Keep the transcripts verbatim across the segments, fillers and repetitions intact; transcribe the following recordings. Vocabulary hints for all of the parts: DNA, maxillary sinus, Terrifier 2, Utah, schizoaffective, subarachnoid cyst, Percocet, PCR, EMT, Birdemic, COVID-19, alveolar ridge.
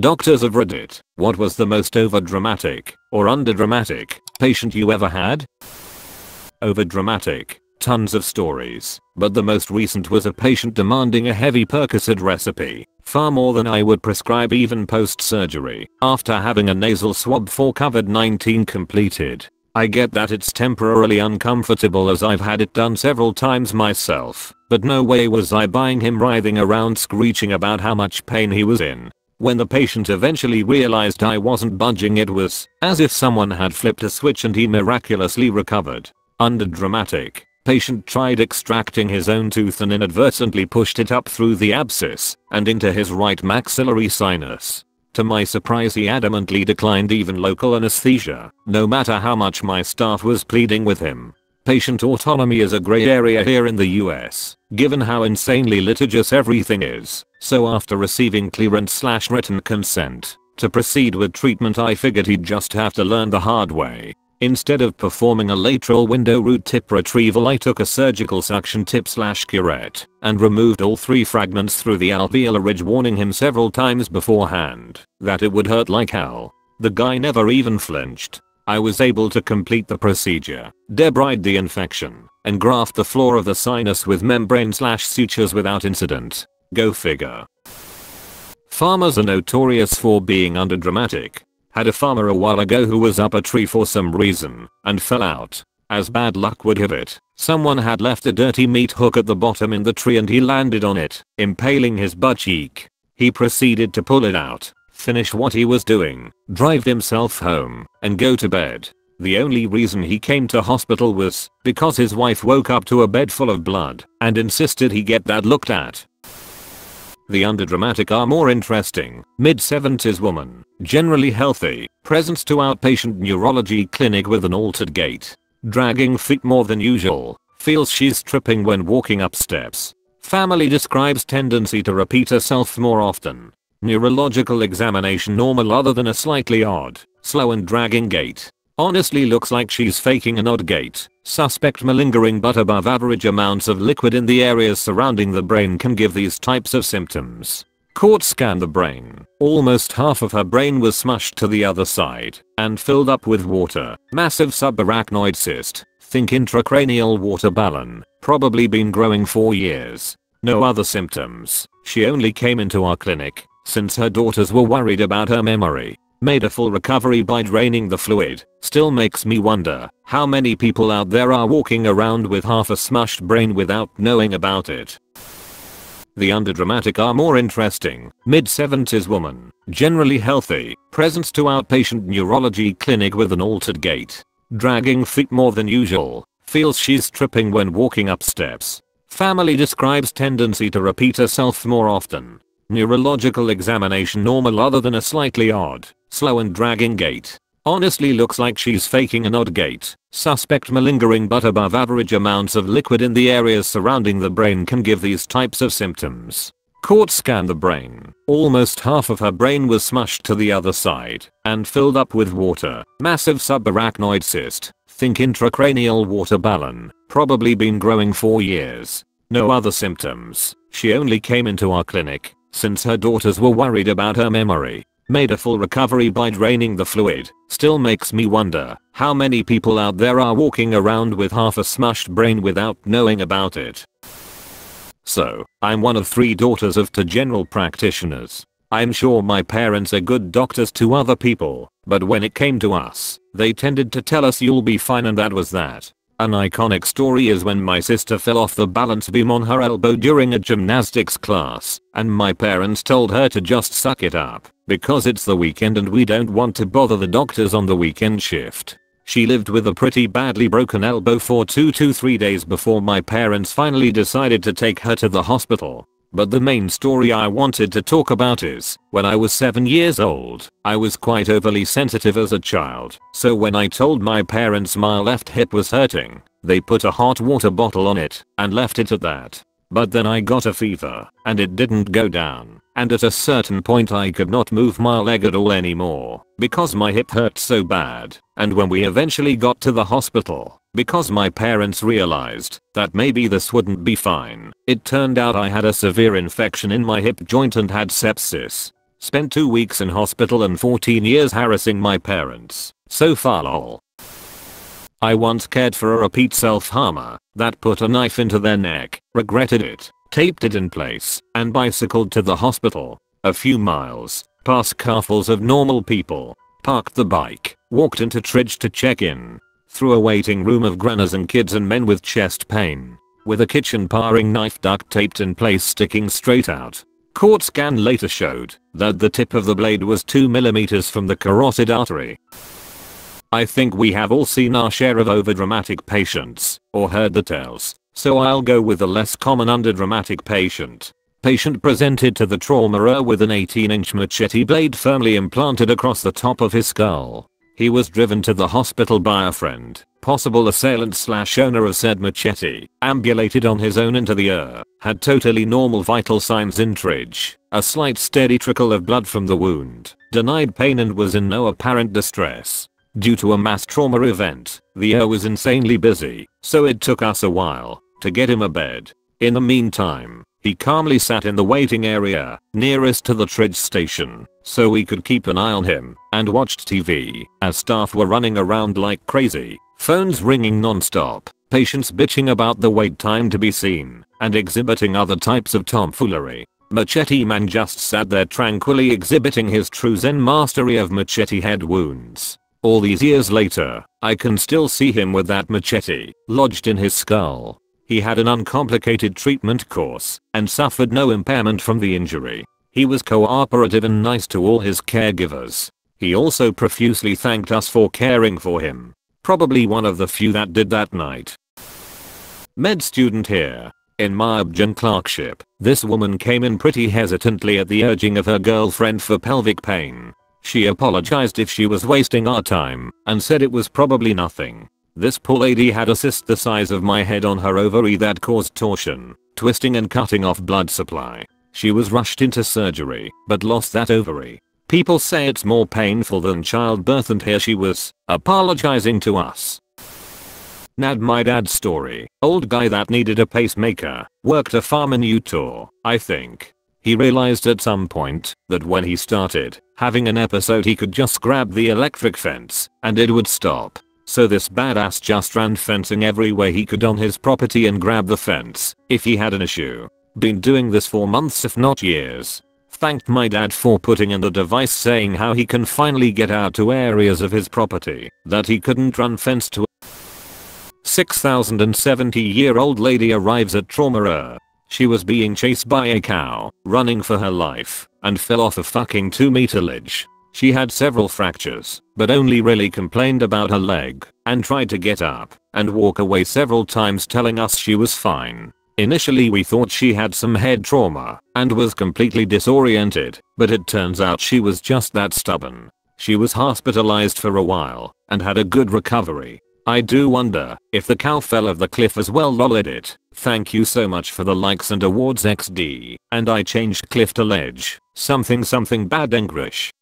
Doctors of Reddit, what was the most overdramatic, or underdramatic, patient you ever had? Overdramatic. Tons of stories, but the most recent was a patient demanding a heavy Percocet recipe, far more than I would prescribe even post-surgery, after having a nasal swab for COVID nineteen completed. I get that it's temporarily uncomfortable as I've had it done several times myself, but no way was I buying him writhing around screeching about how much pain he was in. When the patient eventually realized I wasn't budging, it was as if someone had flipped a switch and he miraculously recovered. Underdramatic. Patient tried extracting his own tooth and inadvertently pushed it up through the abscess and into his right maxillary sinus. To my surprise, he adamantly declined even local anesthesia, no matter how much my staff was pleading with him. Patient autonomy is a gray area here in the U S, given how insanely litigious everything is, so after receiving clearance slash written consent to proceed with treatment, I figured he'd just have to learn the hard way. Instead of performing a lateral window root tip retrieval, I took a surgical suction tip slash curette and removed all three fragments through the alveolar ridge, warning him several times beforehand that it would hurt like hell. The guy never even flinched. I was able to complete the procedure, debride the infection, and graft the floor of the sinus with membrane slash sutures without incident. Go figure. Farmers are notorious for being underdramatic. Had a farmer a while ago who was up a tree for some reason and fell out. As bad luck would have it, someone had left a dirty meat hook at the bottom in the tree and he landed on it, impaling his butt cheek. He proceeded to pull it out, finish what he was doing, drive himself home, and go to bed. The only reason he came to hospital was because his wife woke up to a bed full of blood and insisted he get that looked at. The underdramatic are more interesting. Mid seventies woman, generally healthy, presents to outpatient neurology clinic with an altered gait. Dragging feet more than usual, feels she's tripping when walking up steps. Family describes tendency to repeat herself more often. Neurological examination normal other than a slightly odd, slow and dragging gait. Honestly looks like she's faking an odd gait. Suspect malingering but above average amounts of liquid in the areas surrounding the brain can give these types of symptoms. Court scanned the brain. Almost half of her brain was smushed to the other side and filled up with water. Massive subarachnoid cyst. Think intracranial water balloon. Probably been growing for years. No other symptoms. She only came into our clinic since her daughters were worried about her memory. Made a full recovery by draining the fluid. Still makes me wonder how many people out there are walking around with half a smushed brain without knowing about it. The underdramatic are more interesting. Mid seventies woman, generally healthy, presents to outpatient neurology clinic with an altered gait. Dragging feet more than usual, feels she's tripping when walking up steps. Family describes tendency to repeat herself more often. Neurological examination normal other than a slightly odd, slow and dragging gait. Honestly looks like she's faking an odd gait. Suspect malingering but above average amounts of liquid in the areas surrounding the brain can give these types of symptoms. Court scanned the brain. Almost half of her brain was smushed to the other side and filled up with water. Massive subarachnoid cyst. Think intracranial water balloon. Probably been growing for years. No other symptoms. She only came into our clinic since her daughters were worried about her memory. Made a full recovery by draining the fluid. Still makes me wonder how many people out there are walking around with half a smushed brain without knowing about it. So, I'm one of three daughters of two general practitioners. I'm sure my parents are good doctors to other people, but when it came to us, they tended to tell us you'll be fine, and that was that. An iconic story is when my sister fell off the balance beam on her elbow during a gymnastics class, and my parents told her to just suck it up, because it's the weekend and we don't want to bother the doctors on the weekend shift. She lived with a pretty badly broken elbow for two to three days before my parents finally decided to take her to the hospital. But the main story I wanted to talk about is, when I was seven years old, I was quite overly sensitive as a child, so when I told my parents my left hip was hurting, they put a hot water bottle on it, and left it at that. But then I got a fever, and it didn't go down, and at a certain point I could not move my leg at all anymore, because my hip hurt so bad, and when we eventually got to the hospital, because my parents realized that maybe this wouldn't be fine, it turned out I had a severe infection in my hip joint and had sepsis. Spent two weeks in hospital and fourteen years harassing my parents. So far lol. I once cared for a repeat self-harmer that put a knife into their neck, regretted it, taped it in place, and bicycled to the hospital. A few miles, past carfuls of normal people. Parked the bike, walked into Tridge to check in. Through a waiting room of grannas and kids and men with chest pain. With a kitchen paring knife duct taped in place sticking straight out. Court scan later showed that the tip of the blade was two millimeters from the carotid artery. I think we have all seen our share of overdramatic patients, or heard the tales, so I'll go with the less common underdramatic patient. Patient presented to the trauma room with an eighteen inch machete blade firmly implanted across the top of his skull. He was driven to the hospital by a friend, possible assailant slash owner of said machete, ambulated on his own into the E R, had totally normal vital signs in Tridge, a slight steady trickle of blood from the wound, denied pain and was in no apparent distress. Due to a mass trauma event, the E R was insanely busy, so it took us a while to get him a bed. In the meantime, he calmly sat in the waiting area nearest to the Tridge station, so we could keep an eye on him, and watched T V as staff were running around like crazy, phones ringing non-stop, patients bitching about the wait time to be seen, and exhibiting other types of tomfoolery. Machete Man just sat there tranquilly exhibiting his true Zen mastery of machete head wounds. All these years later, I can still see him with that machete lodged in his skull. He had an uncomplicated treatment course and suffered no impairment from the injury. He was cooperative and nice to all his caregivers. He also profusely thanked us for caring for him. Probably one of the few that did that night. Med student here. In my Abjan clerkship, this woman came in pretty hesitantly at the urging of her girlfriend for pelvic pain. She apologized if she was wasting our time, and said it was probably nothing. This poor lady had a cyst the size of my head on her ovary that caused torsion, twisting and cutting off blood supply. She was rushed into surgery, but lost that ovary. People say it's more painful than childbirth, and here she was, apologizing to us. Nad my dad's story, old guy that needed a pacemaker, worked a farm in Utah, I think. He realized at some point that when he started having an episode he could just grab the electric fence and it would stop. So this badass just ran fencing every way he could on his property and grabbed the fence if he had an issue. Been doing this for months if not years. Thanked my dad for putting in the device saying how he can finally get out to areas of his property that he couldn't run fence to. six thousand seventy year old lady arrives at trauma. She was being chased by a cow, running for her life, and fell off a fucking two meter ledge. She had several fractures, but only really complained about her leg, and tried to get up and walk away several times telling us she was fine. Initially we thought she had some head trauma, and was completely disoriented, but it turns out she was just that stubborn. She was hospitalized for a while, and had a good recovery. I do wonder if the cow fell off the cliff as well lol edit. Thank you so much for the likes and awards X D, and I changed cliff to ledge, something something bad English.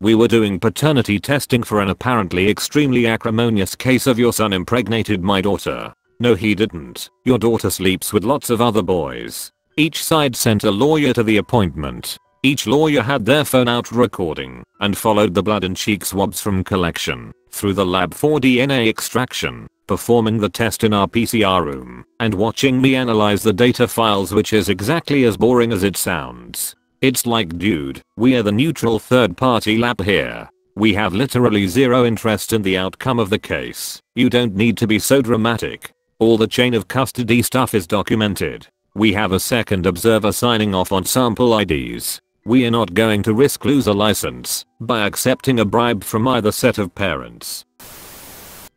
We were doing paternity testing for an apparently extremely acrimonious case of your son impregnated my daughter. No he didn't, your daughter sleeps with lots of other boys. Each side sent a lawyer to the appointment. Each lawyer had their phone out recording, and followed the blood and cheek swabs from collection, through the lab for D N A extraction, performing the test in our P C R room, and watching me analyze the data files, which is exactly as boring as it sounds. It's like, dude, we are the neutral third party lab here. We have literally zero interest in the outcome of the case. You don't need to be so dramatic. All the chain of custody stuff is documented. We have a second observer signing off on sample I Ds. We are not going to risk lose a license by accepting a bribe from either set of parents.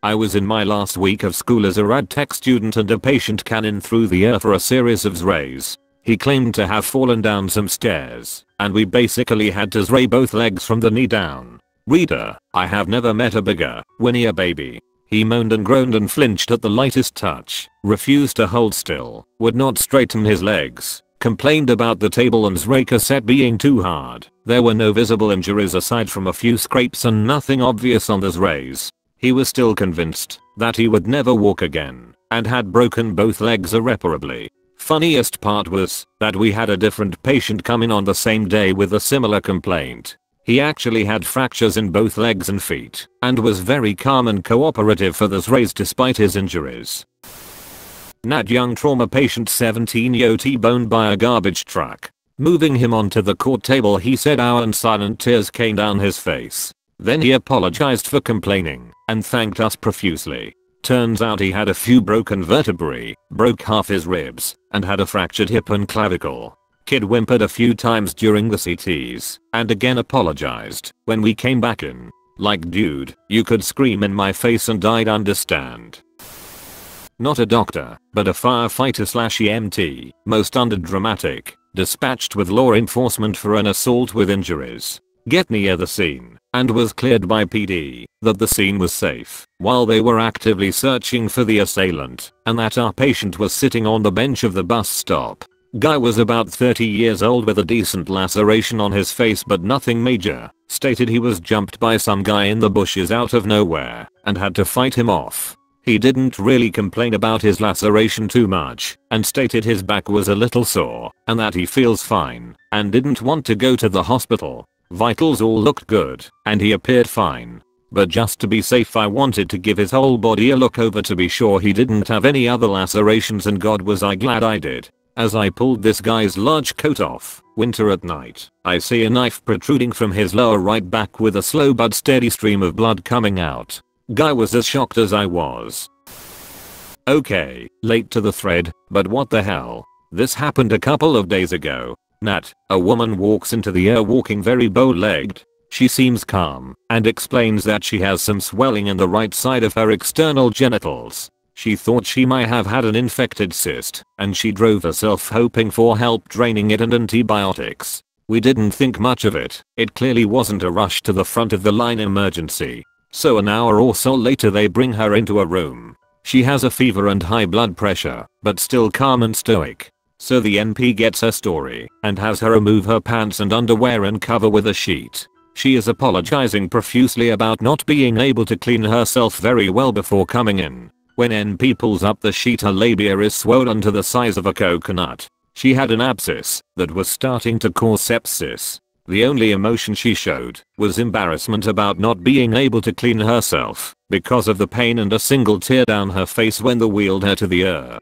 I was in my last week of school as a rad tech student, and a patient can in through the air for a series of Zrays. He claimed to have fallen down some stairs, and we basically had to Zray both legs from the knee down. Reader, I have never met a bigger, whinier baby. He moaned and groaned and flinched at the lightest touch, refused to hold still, would not straighten his legs. Complained about the table and Percocet being too hard. There were no visible injuries aside from a few scrapes and nothing obvious on the Zrays. He was still convinced that he would never walk again, and had broken both legs irreparably. funniest part was that we had a different patient come in on the same day with a similar complaint. He actually had fractures in both legs and feet, and was very calm and cooperative for this race despite his injuries. Nat Young trauma patient seventeen year old T-boned by a garbage truck. Moving him onto the court table, he said ow and silent tears came down his face. Then he apologized for complaining and thanked us profusely. Turns out he had a few broken vertebrae, broke half his ribs, and had a fractured hip and clavicle. Kid whimpered a few times during the C Ts, and again apologized when we came back in. Like, dude, you could scream in my face and I'd understand. Not a doctor, but a firefighter slash E M T, most underdramatic, dispatched with law enforcement for an assault with injuries. Get near the scene, and was cleared by P D that the scene was safe while they were actively searching for the assailant, and that our patient was sitting on the bench of the bus stop. Guy was about thirty years old with a decent laceration on his face but nothing major. Stated he was jumped by some guy in the bushes out of nowhere and had to fight him off. He didn't really complain about his laceration too much, and stated his back was a little sore and that he feels fine and didn't want to go to the hospital. Vitals all looked good and he appeared fine. But just to be safe, I wanted to give his whole body a look over to be sure he didn't have any other lacerations, and God was I glad I did. As I pulled this guy's large coat off, winter at night, I see a knife protruding from his lower right back with a slow but steady stream of blood coming out. Guy was as shocked as I was. Okay, late to the thread, but what the hell. This happened a couple of days ago. Nat, a woman walks into the air walking very bow-legged. She seems calm and explains that she has some swelling in the right side of her external genitals. She thought she might have had an infected cyst, and she drove herself hoping for help draining it and antibiotics. We didn't think much of it. It clearly wasn't a rush to the front of the line emergency. So an hour or so later they bring her into a room. She has a fever and high blood pressure, but still calm and stoic. So the N P gets her story and has her remove her pants and underwear and cover with a sheet. She is apologizing profusely about not being able to clean herself very well before coming in. When N P pulls up the sheet, her labia is swollen to the size of a coconut. She had an abscess that was starting to cause sepsis. The only emotion she showed was embarrassment about not being able to clean herself because of the pain and a single tear down her face when they wheeled her to the E R.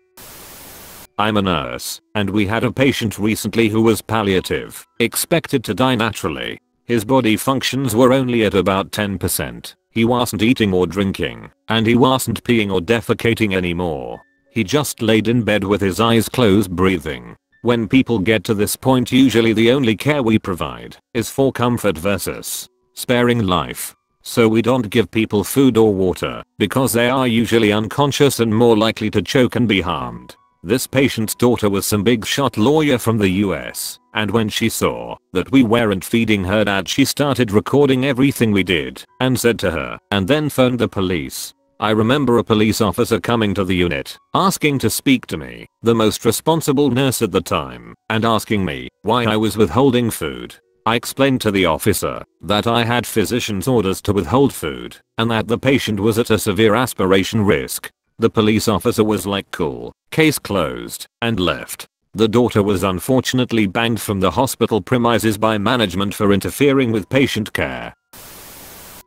I'm a nurse, and we had a patient recently who was palliative, expected to die naturally. His body functions were only at about ten percent. He wasn't eating or drinking, and he wasn't peeing or defecating anymore. He just laid in bed with his eyes closed breathing. When people get to this point, usually the only care we provide is for comfort versus sparing life. So we don't give people food or water because they are usually unconscious and more likely to choke and be harmed. This patient's daughter was some big shot lawyer from the U S, and when she saw that we weren't feeding her dad, she started recording everything we did and said to her, and then phoned the police. I remember a police officer coming to the unit, asking to speak to me, the most responsible nurse at the time, and asking me why I was withholding food. I explained to the officer that I had physician's orders to withhold food and that the patient was at a severe aspiration risk. The police officer was like, cool, case closed, and left. The daughter was unfortunately banned from the hospital premises by management for interfering with patient care.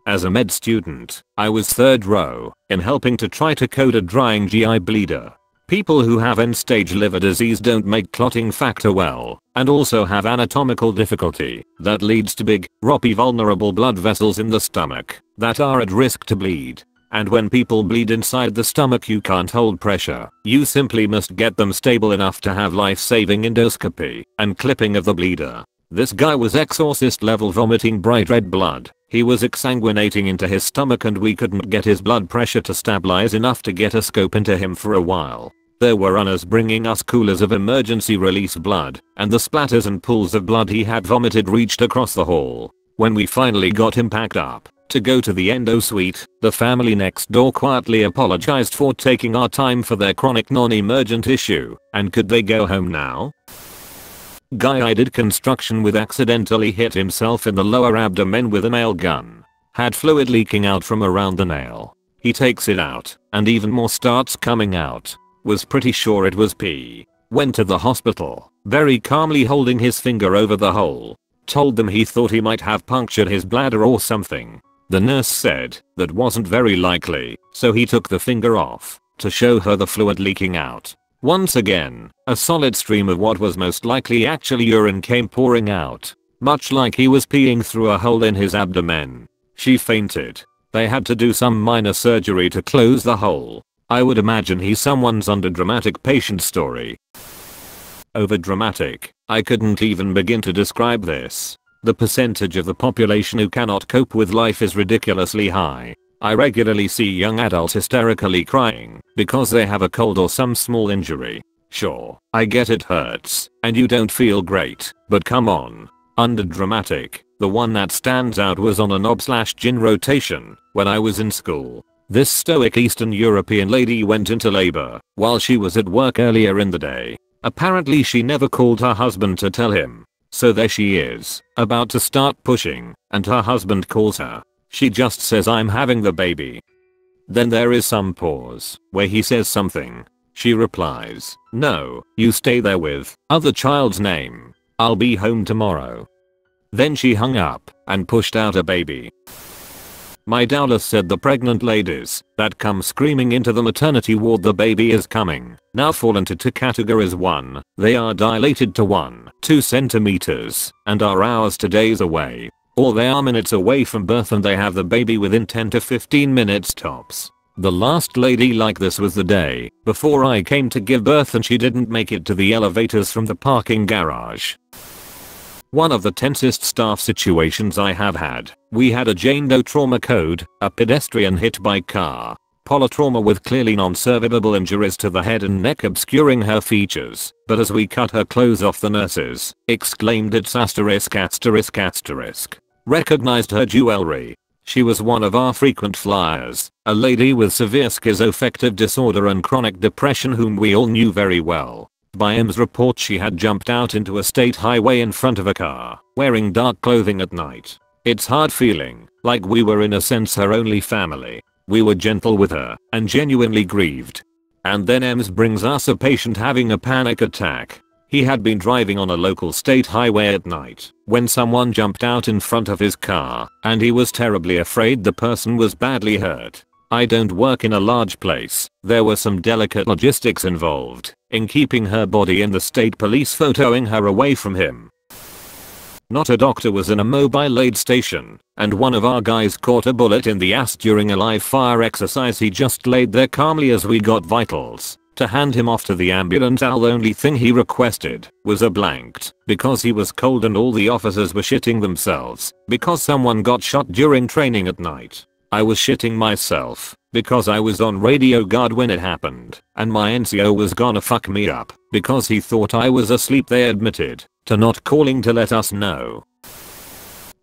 As a med student, I was third row in helping to try to code a drying G I bleeder. People who have end-stage liver disease don't make clotting factor well, and also have anatomical difficulty that leads to big, ropey, vulnerable blood vessels in the stomach that are at risk to bleed. And when people bleed inside the stomach, you can't hold pressure. You simply must get them stable enough to have life-saving endoscopy and clipping of the bleeder. This guy was exorcist level vomiting bright red blood. He was exsanguinating into his stomach, and we couldn't get his blood pressure to stabilize enough to get a scope into him for a while. There were runners bringing us coolers of emergency release blood, and the splatters and pools of blood he had vomited reached across the hall. When we finally got him packed up to go to the endo suite, the family next door quietly apologized for taking our time for their chronic non-emergent issue, and could they go home now? Guy I did construction with accidentally hit himself in the lower abdomen with a nail gun. Had fluid leaking out from around the nail. He takes it out, and even more starts coming out. Was pretty sure it was pee. went to the hospital, very calmly holding his finger over the hole. Told them he thought he might have punctured his bladder or something. The nurse said that wasn't very likely, so he took the finger off to show her the fluid leaking out. Once again, a solid stream of what was most likely actually urine came pouring out, much like he was peeing through a hole in his abdomen. She fainted. They had to do some minor surgery to close the hole. I would imagine he's someone's under dramatic patient story. Over dramatic. I couldn't even begin to describe this. The percentage of the population who cannot cope with life is ridiculously high. I regularly see young adults hysterically crying because they have a cold or some small injury. Sure, I get it hurts, and you don't feel great, but come on. Under dramatic, the one that stands out was on a knob slash gin rotation when I was in school. This stoic Eastern European lady went into labor while she was at work earlier in the day. Apparently she never called her husband to tell him. So there she is, about to start pushing, and her husband calls her. She just says, "I'm having the baby." Then there is some pause, where he says something. She replies, "No, you stay there with other child's name. I'll be home tomorrow." Then she hung up, and pushed out a baby. My doula said the pregnant ladies that come screaming into the maternity ward "the baby is coming" now fall into two categories. One, they are dilated to one to two centimeters and are hours to days away. Or they are minutes away from birth and they have the baby within ten to fifteen minutes tops. The last lady like this was the day before I came to give birth, and she didn't make it to the elevators from the parking garage. One of the tensest staff situations I have had. We had a Jane Doe trauma code, a pedestrian hit by car, polytrauma with clearly non-survivable injuries to the head and neck obscuring her features, but as we cut her clothes off, the nurses exclaimed, "It's asterisk asterisk asterisk." Recognized her jewelry. She was one of our frequent flyers, a lady with severe schizoaffective disorder and chronic depression whom we all knew very well. By M's report, she had jumped out into a state highway in front of a car, wearing dark clothing at night. It's hard feeling, like we were in a sense her only family. We were gentle with her, and genuinely grieved. And then M's brings us a patient having a panic attack. He had been driving on a local state highway at night when someone jumped out in front of his car, and he was terribly afraid the person was badly hurt. I don't work in a large place. There were some delicate logistics involved in keeping her body in the state police photoing her away from him. Not a doctor was in a mobile aid station, and one of our guys caught a bullet in the ass during a live fire exercise. He just laid there calmly as we got vitals to hand him off to the ambulance. Our only thing he requested was a blanket because he was cold and all the officers were shitting themselves because someone got shot during training at night. I was shitting myself because I was on radio guard when it happened, and my N C O was gonna fuck me up because he thought I was asleep. They admitted to not calling to let us know.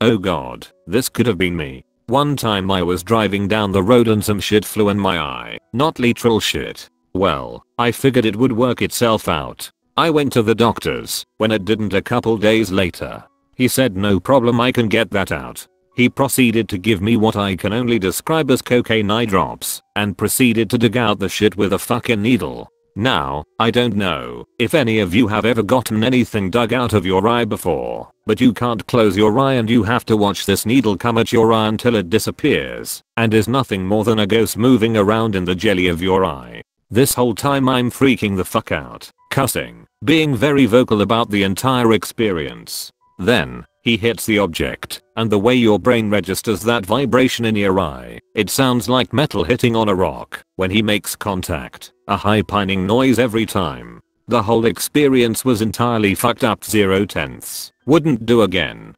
Oh god, this could have been me. One time I was driving down the road and some shit flew in my eye. Not literal shit. Well, I figured it would work itself out. I went to the doctor's when it didn't a couple days later. He said, "No problem, I can get that out." He proceeded to give me what I can only describe as cocaine eye drops and proceeded to dig out the shit with a fucking needle. Now, I don't know if any of you have ever gotten anything dug out of your eye before, but you can't close your eye and you have to watch this needle come at your eye until it disappears and is nothing more than a ghost moving around in the jelly of your eye. This whole time I'm freaking the fuck out, cussing, being very vocal about the entire experience. Then, he hits the object, and the way your brain registers that vibration in your eye, it sounds like metal hitting on a rock when he makes contact, a high pinging noise every time. The whole experience was entirely fucked up. Zero tenths. Wouldn't do again.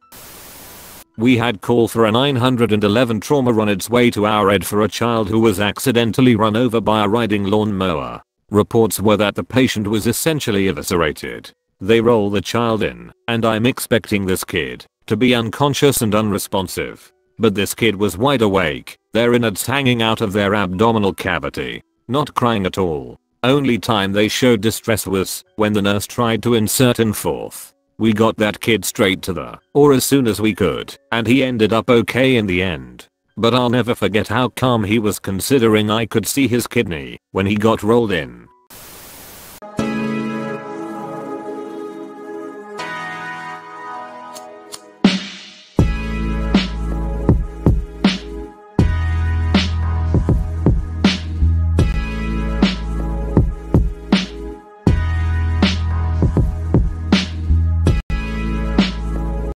We had call for a nine one one trauma on its way to our aid for a child who was accidentally run over by a riding lawnmower. Reports were that the patient was essentially eviscerated. They roll the child in, and I'm expecting this kid to be unconscious and unresponsive. But this kid was wide awake, their innards hanging out of their abdominal cavity. Not crying at all. Only time they showed distress was when the nurse tried to insert in fourth. We got that kid straight to the or as soon as we could, and he ended up okay in the end. But I'll never forget how calm he was, considering I could see his kidney when he got rolled in.